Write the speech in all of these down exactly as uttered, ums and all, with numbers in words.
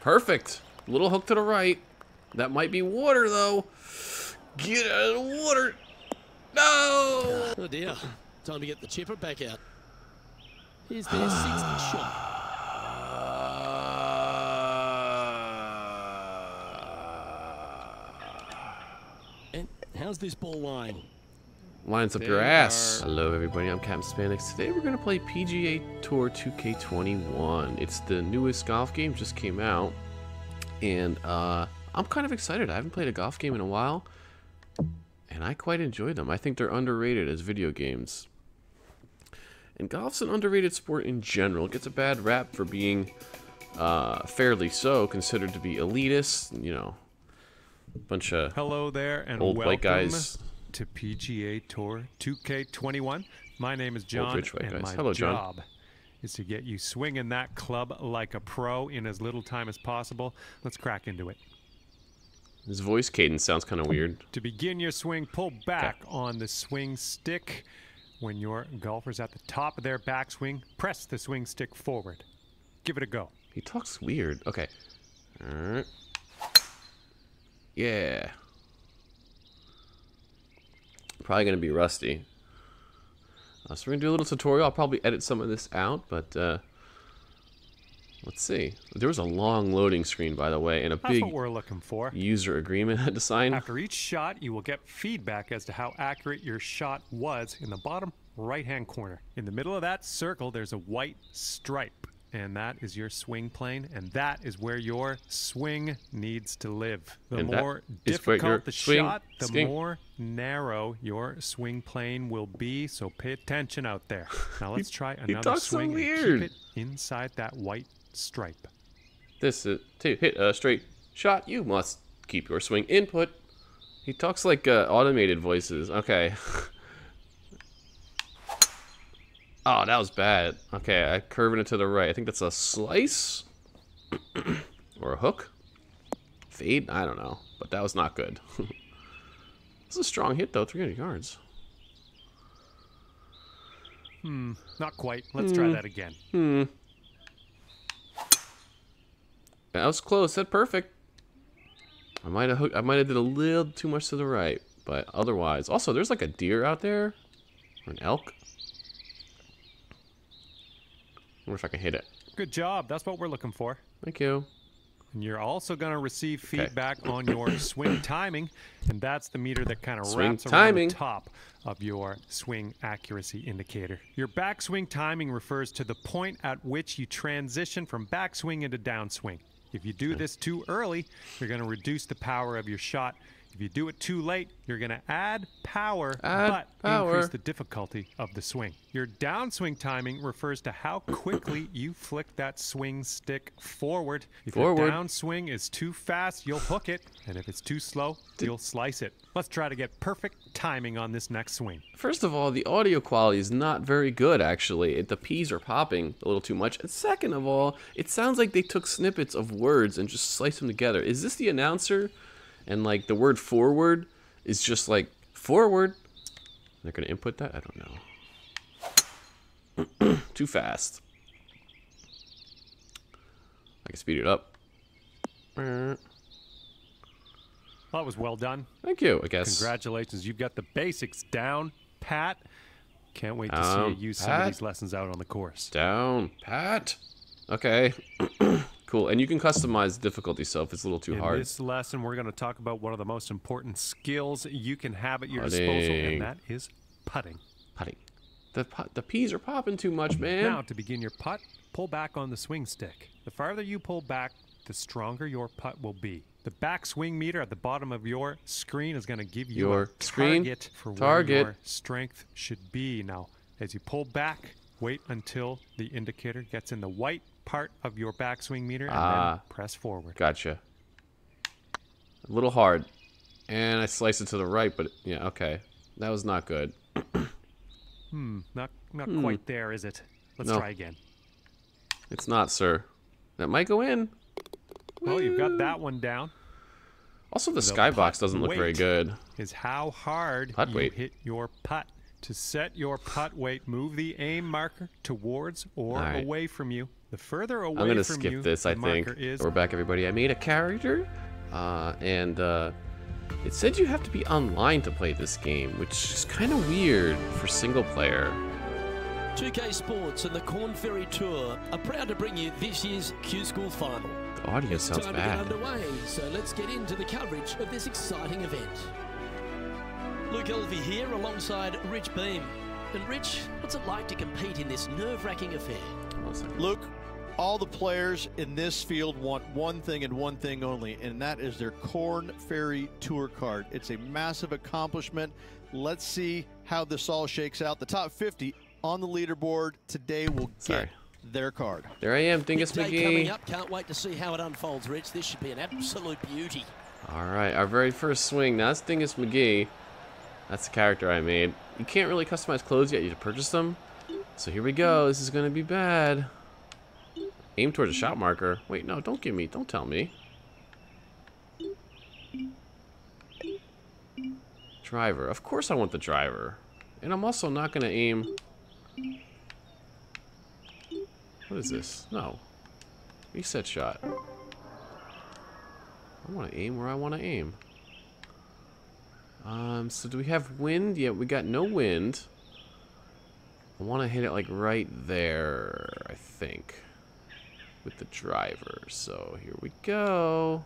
Perfect. Little hook to the right. That might be water, though. Get out of the water. No! Oh, dear. Time to get the chipper back out. Here's their sixth shot. And how's this ball line? Lines up there your ass. Are. Hello, everybody. I'm Captain Spanix. Today we're going to play P G A Tour two K twenty-one. It's the newest golf game. Just came out. And uh, I'm kind of excited. I haven't played a golf game in a while. And I quite enjoy them. I think they're underrated as video games. And golf's an underrated sport in general. It gets a bad rap for being uh, fairly so, considered to be elitist. You know, a bunch of hello there and old white guys to P G A Tour two K twenty-one. My name is John, rich white guys. And my hello, job John. Is to get you swinging that club like a pro in as little time as possible. Let's crack into it. His voice cadence sounds kind of weird. To begin your swing, pull back okay. on the swing stick. When your golfer's at the top of their backswing, press the swing stick forward. Give it a go. He talks weird. Okay. All right. Yeah. Probably going to be rusty. Uh, so we're going to do a little tutorial. I'll probably edit some of this out, but uh, let's see. There was a long loading screen, by the way, and a That's big what we're looking for. User agreement I had to sign. After each shot, you will get feedback as to how accurate your shot was in the bottom right-hand corner. In the middle of that circle, there's a white stripe, and that is your swing plane, and that is where your swing needs to live. The and more difficult the swing, shot, the swing. more narrow your swing plane will be, so pay attention out there. Now let's try he, another he swing so weird. And keep it inside that white stripe. This is to hit a straight shot. You must keep your swing input. He talks like uh, automated voices. Okay. Oh, that was bad. Okay, I curving it to the right. I think that's a slice or a hook fade. I don't know, but that was not good. It's a strong hit though. three hundred yards. Hmm. Not quite. Let's mm. try that again. Hmm. That was close. That perfect. I might have hooked, I might have did a little too much to the right, but otherwise. Also, there's like a deer out there, or an elk. I wonder if I can hit it. Good job. That's what we're looking for. Thank you. And you're also going to receive feedback okay. on your swing timing, and that's the meter that kind of wraps timing. around the top of your swing accuracy indicator. Your backswing timing refers to the point at which you transition from backswing into downswing. If you do this too early, you're going to reduce the power of your shot. If you do it too late, you're going to add power, add but power. increase the difficulty of the swing. Your downswing timing refers to how quickly you flick that swing stick forward. If forward. your downswing is too fast, you'll hook it, and if it's too slow, you'll slice it. Let's try to get perfect timing on this next swing. First of all, the audio quality is not very good, actually. It, the P's are popping a little too much. And second of all, it sounds like they took snippets of words and just sliced them together. Is this the announcer? And like the word forward is just like forward. They're gonna input that? I don't know. Too fast. I can speed it up. That was well done. Thank you, I guess. Congratulations, you've got the basics down, Pat. Can't wait to um, see you use Pat? some of these lessons out on the course. Down, Pat. Okay. Cool, and you can customize difficulty, so if it's a little too in hard. In this lesson, we're going to talk about one of the most important skills you can have at your putting. disposal, and that is putting. Putting. The, the P's are popping too much, man. Now, to begin your putt, pull back on the swing stick. The farther you pull back, the stronger your putt will be. The backswing meter at the bottom of your screen is going to give you your a screen target for target. where your strength should be. Now, as you pull back, wait until the indicator gets in the white part of your backswing meter and uh, then press forward. Gotcha. A little hard. And I sliced it to the right, but yeah, okay. That was not good. hmm, not not hmm. quite there, is it? Let's no. try again. It's not, sir. That might go in. Well, Woo. you've got that one down. Also, the, the skybox doesn't look very good. Is how hard putt you weight. hit your putt. To set your putt weight, move the aim marker towards or right. away from you. The further away I'm gonna from skip you, this, I think. Is... We're back, everybody. I made a character, uh, and uh, it said you have to be online to play this game, which is kind of weird for single player. two K Sports and the Korn Ferry Tour are proud to bring you this year's Q-School final. The audio it's sounds time bad. To get underway, so let's get into the coverage of this exciting event. Luke Elvey here alongside Rich Beam. And Rich, what's it like to compete in this nerve-wracking affair? Luke, all the players in this field want one thing and one thing only, and that is their Korn Ferry Tour card. It's a massive accomplishment. Let's see how this all shakes out. The top fifty on the leaderboard today will get Sorry. their card. There I am, Dingus McGee. Coming up. Can't wait to see how it unfolds, Rich. This should be an absolute beauty. All right, our very first swing. Now that's Dingus McGee. That's the character I made. You can't really customize clothes yet. You have to purchase them. So here we go. This is going to be bad. Aim towards a shot marker. Wait, no, don't give me. Don't tell me. Driver. Of course I want the driver. And I'm also not going to aim. What is this? No. Reset shot. I want to aim where I want to aim. Um, so do we have wind? Yeah, we got no wind. I want to hit it like right there, I think, with the driver. So here we go.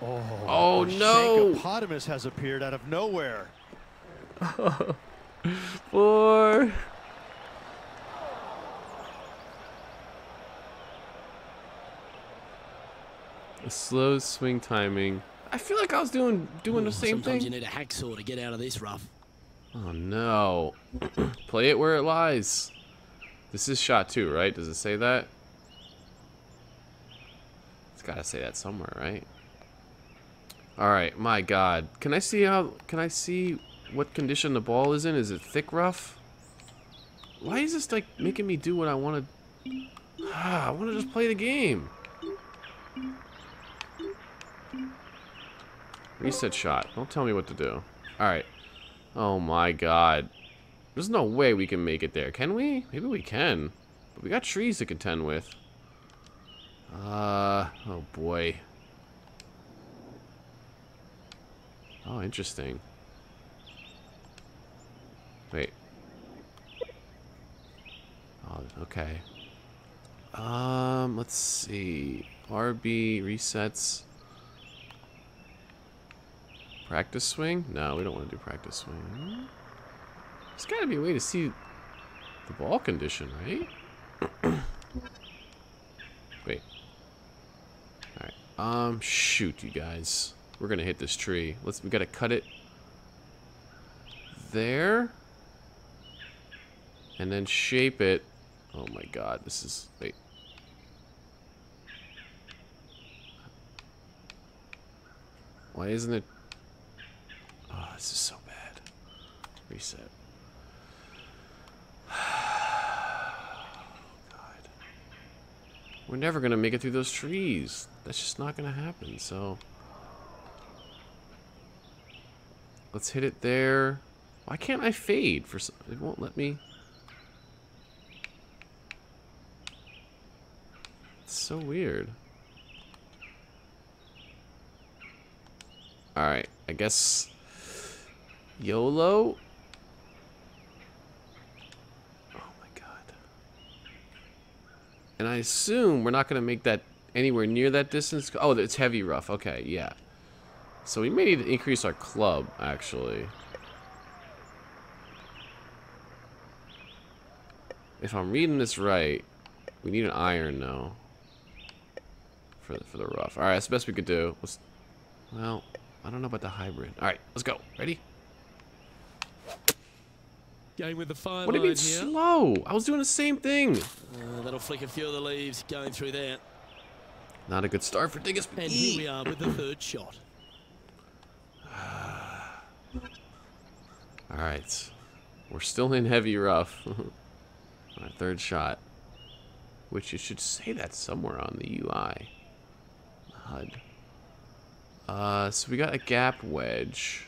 Oh, oh no! Shakeopotamus has appeared out of nowhere. Four. A slow swing timing. I feel like I was doing doing Ooh, the same sometimes thing. Sometimes you need a hacksaw to get out of this rough. Oh no! Play it where it lies. This is shot two, right? Does it say that? It's gotta say that somewhere, right? All right. My God. Can I see how? Can I see what condition the ball is in? Is it thick rough? Why is this like making me do what I want to? Ah, I want to just play the game. Reset shot. Don't tell me what to do. Alright. Oh my God. There's no way we can make it there. Can we? Maybe we can. But we got trees to contend with. Uh, oh boy. Oh, interesting. Wait. Oh, okay. Um, let's see. R B resets. Practice swing? No, we don't want to do practice swing. There's got to be a way to see the ball condition, right? Wait. All right. Um. Shoot, you guys. We're gonna hit this tree. Let's. We gotta cut it. There. And then shape it. Oh my God. This is. Wait. Why isn't it? Oh, this is so bad. Reset. God. We're never gonna make it through those trees. That's just not gonna happen, so. Let's hit it there. Why can't I fade for some, it won't let me. It's so weird. Alright, I guess. YOLO? Oh my God. And I assume we're not going to make that anywhere near that distance. Oh, it's heavy rough. Okay, yeah. So we may need to increase our club, actually. If I'm reading this right, we need an iron, though. For the, for the rough. Alright, that's the best we could do. Let's, well, I don't know about the hybrid. Alright, let's go. Ready? Going with the fire. What do you mean slow? I was doing the same thing. Uh, that'll flick a few of the leaves going through there. Not a good start for Dingus. And here we are with the third shot. All right, we're still in heavy rough. Our third shot. which it should say that somewhere on the U I. H U D. Uh, so we got a gap wedge.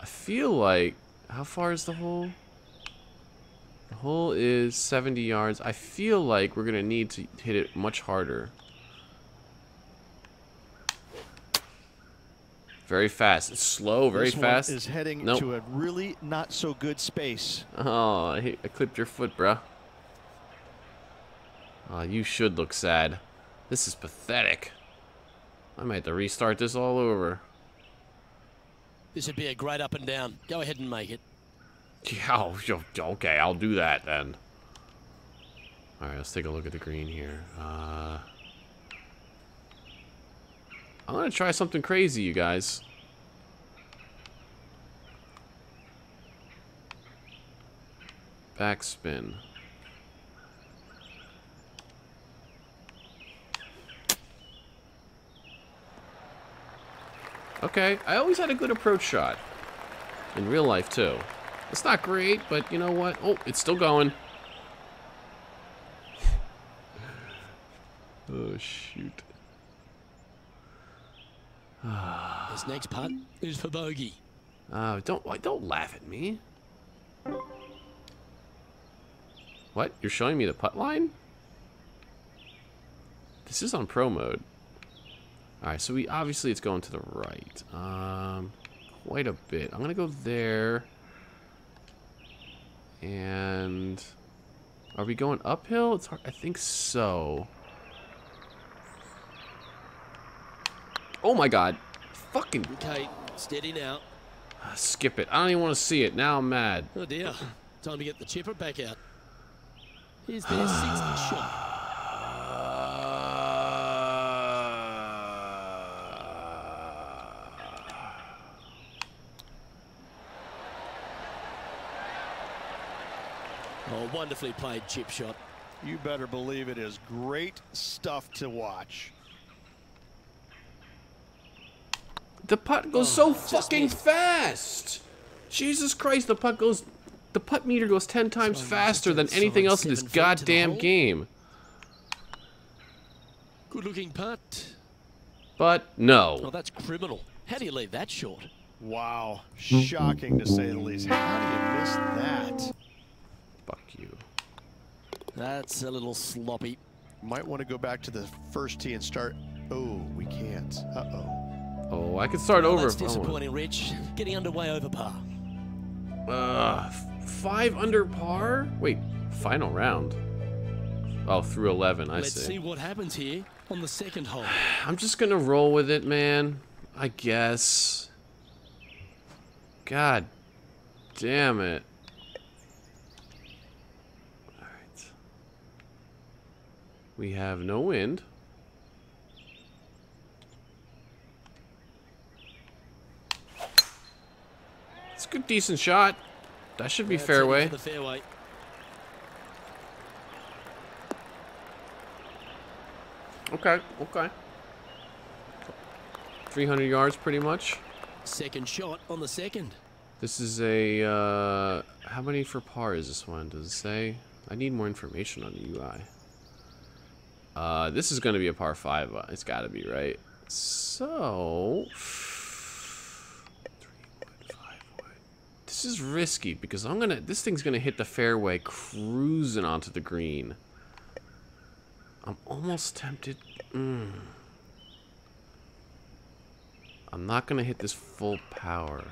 I feel like, how far is the hole? The hole is seventy yards. I feel like we're gonna need to hit it much harder. Very fast. It's slow, very fast. This one is heading nope. to a really not so good space. Oh, I, hit, I clipped your foot, bruh. Oh, you should look sad. This is pathetic. I might have to restart this all over. This would be a great up and down. Go ahead and make it. Yeah, okay, I'll do that then. All right, let's take a look at the green here. Uh... I'm gonna try something crazy, you guys. Backspin. Okay, I always had a good approach shot. In real life, too. It's not great, but you know what? Oh, it's still going. Oh, shoot. This next putt is for bogey. Uh, don't don't laugh at me. What? You're showing me the putt line? This is on pro mode. All right, so we obviously it's going to the right. Um, quite a bit. I'm gonna go there. And are we going uphill? It's hard. I think so. Oh my god. Fucking. Okay, steady now. Skip it. I don't even want to see it. Now I'm mad. Oh dear. Time to get the chipper back out. Here's their sixth shot. Oh, wonderfully played chip shot. You better believe it is great stuff to watch. The putt goes oh, so fucking fast. Jesus Christ, the putt goes, the putt meter goes ten times so faster than anything else in this goddamn game. Good looking putt. But no. Oh, that's criminal. How do you leave that short? Wow, shocking to say the least. How do you miss that? Fuck you. That's a little sloppy. Might want to go back to the first tee and start. Oh, we can't. Uh-oh. Oh, I could start oh, over. That's disappointing, Rich. Getting underway over par. Uh, five under par? Wait, final round. Oh, through eleven, I see. Let's see what happens here on the second hole. I'm just going to roll with it, man. I guess. God damn it. All right. We have no wind. It's a good, decent shot. That should be yeah, fairway. The fairway. Okay, okay. three hundred yards, pretty much. Second shot on the second. This is a. Uh, how many for par is this one? Does it say? I need more information on the U I. Uh, this is going to be a par five. Uh, it's got to be, right? So. This is risky because I'm gonna. This thing's gonna hit the fairway, cruising onto the green. I'm almost tempted. Mm. I'm not gonna hit this full power.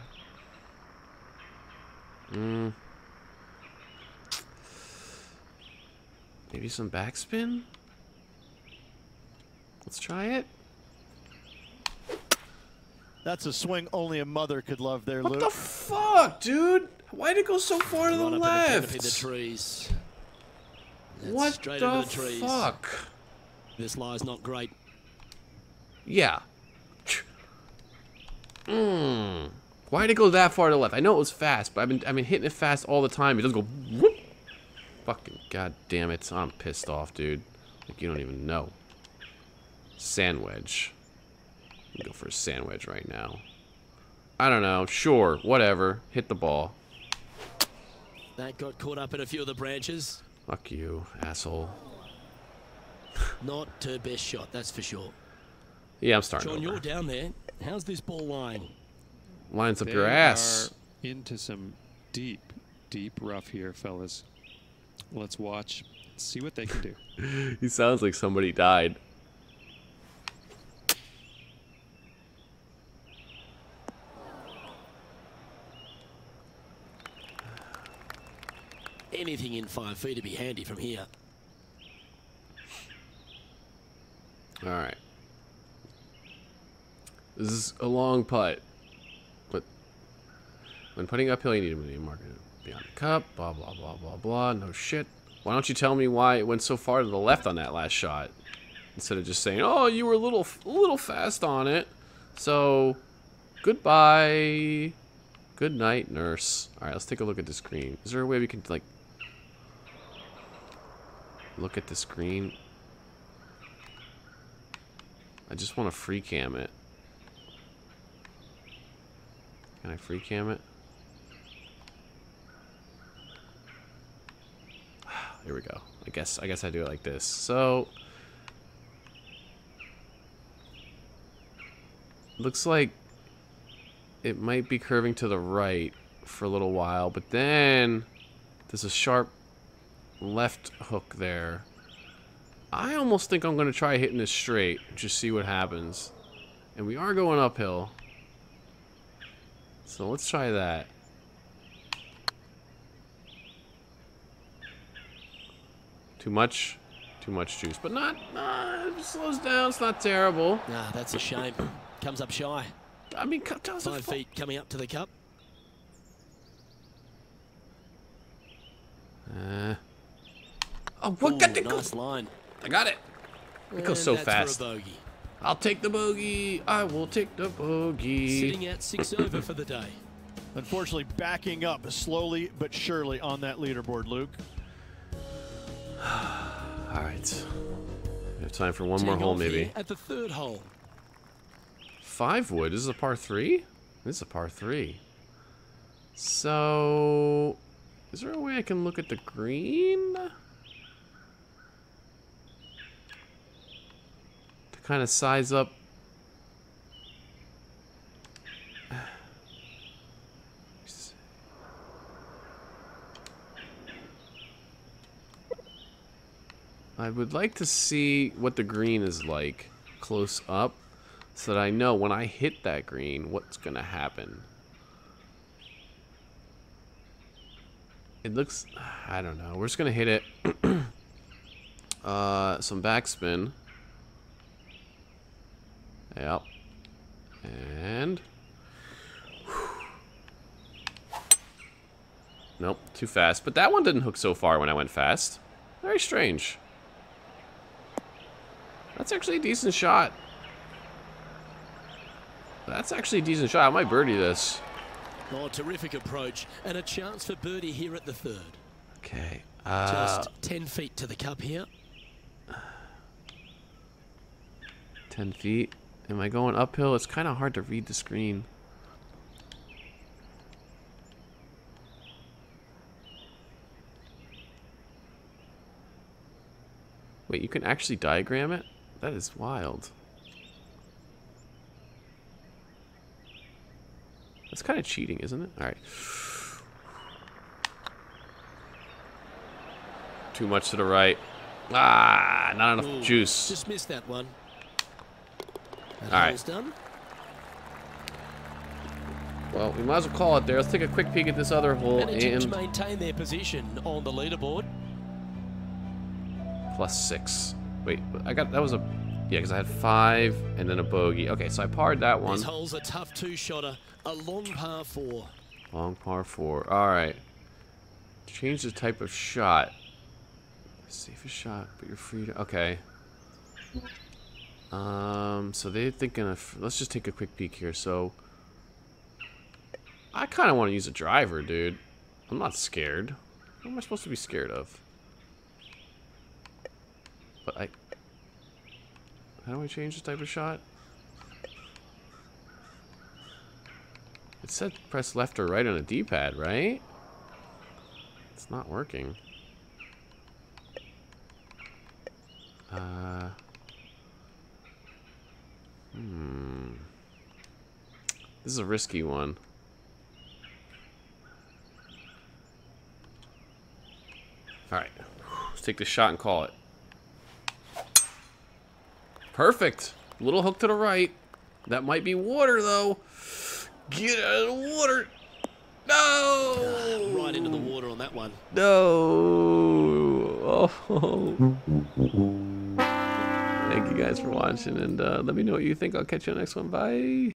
Mm. Maybe some backspin. Let's try it. That's a swing only a mother could love there, Luke. What the fuck, dude? Why'd it go so far to the left? The trees. What straight the, the trees. Fuck? This lie's not great. Yeah. Mm. Why'd it go that far to the left? I know it was fast, but I've been, I've been hitting it fast all the time. It doesn't go whoop. Fucking goddamn it. I'm pissed off, dude. Like, you don't even know. Sand wedge. Go for a sand wedge right now. I don't know. Sure, whatever. Hit the ball. That got caught up in a few of the branches. Fuck you, asshole. Not her best shot, that's for sure. Yeah, I'm starting. John, over. You're down there. How's this ball line? Lines up they your ass. Are into some deep, deep rough here, fellas. Let's watch. Let's see what they can do. He sounds like somebody died. Anything in five feet to be handy from here. All right. This is a long putt, but when putting uphill, you need to be marking it beyond the cup. Blah blah blah blah blah. No shit. Why don't you tell me why it went so far to the left on that last shot, instead of just saying, "Oh, you were a little, a little fast on it." So, goodbye. Good night, nurse. All right, let's take a look at the screen. Is there a way we can like look at the screen? I just want to free cam it. Can I free cam it? Here we go. I guess I guess I do it like this. So looks like it might be curving to the right for a little while, but then there's a sharp left hook there. I almost think I'm going to try hitting this straight, just see what happens. And we are going uphill. So let's try that. Too much, too much juice, but not, nah, it slows down, it's not terrible. Nah, that's a shame. Comes up shy. I mean, five feet coming up to the cup. Uh, oh, what Ooh, got the nice go line? I got it. It goes so fast. I'll take the bogey. I will take the bogey. Sitting at six over for the day. Unfortunately, backing up slowly but surely on that leaderboard, Luke. All right. We have time for one Take more hole, maybe. At the third hole. Five wood. This is a par three? This is a par three. So, is there a way I can look at the green? To kind of size up. I would like to see what the green is like close up, so that I know when I hit that green, what's gonna happen. It looks, I don't know, we're just gonna hit it. uh, some backspin. Yep. And. Whew. Nope, too fast. But that one didn't hook so far when I went fast. Very strange. That's actually a decent shot. That's actually a decent shot. I might birdie this. Oh, terrific approach. And a chance for birdie here at the third. Okay. Uh, Just ten feet to the cup here. Ten feet. Am I going uphill? It's kind of hard to read the screen. Wait, you can actually diagram it? That is wild. It's kind of cheating, isn't it? All right. Too much to the right. Ah, not enough Ooh, juice. Just missed that one. That All right. Done. Well, we might as well call it there. Let's take a quick peek at this other hole and, and to maintain their position on the leaderboard. Plus six. Wait, I got that was a. Yeah, because I had five and then a bogey. Okay, so I parred that one. This hole's a tough two-shotter. A long par four. Long par four. All right. Change the type of shot. Safest shot, but you're free to... Okay. Um, so they're thinking of... Let's just take a quick peek here. So, I kind of want to use a driver, dude. I'm not scared. What am I supposed to be scared of? But I... How do I change the type of shot? It said press left or right on a D-pad, right? It's not working. Uh, hmm. This is a risky one. All right, let's take this shot and call it. Perfect. Little hook to the right. That might be water, though. Get out of the water. No! Uh, right into the water on that one. No. Oh. Thank you guys for watching, and uh, let me know what you think. I'll catch you on the next one. Bye.